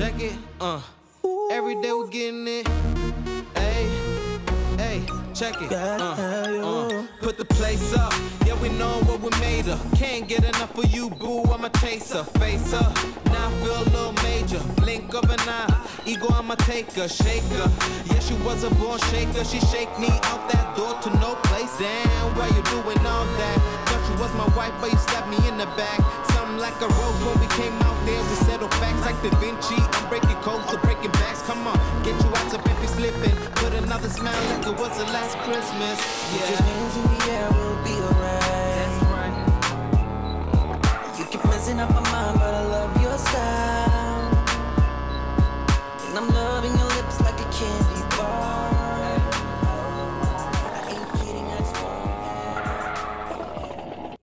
Check it, Every day we're getting it. Hey, hey, check it, Put the place up. Yeah, we know what we made of. Can't get enough of you, boo. I'ma chase her, face her. Now I feel a little major. Blink of an eye. Ego, I'ma take her, shake her. Yeah, she was a born shaker. She shake me out that door to no place. Damn, why you doing all that? Thought you was my wife, but you stabbed me in the back. Like a rose when we came out there to settle facts. Like Da Vinci, I'm breaking codes, so breaking backs. Come on, get you out of Pimpy slipping. Put another smile like it was the last Christmas. Yeah, put your hands in the air, we'll be alright. That's right. You keep messing up my mind, but I love your style. And I'm loving your lips like a kiss.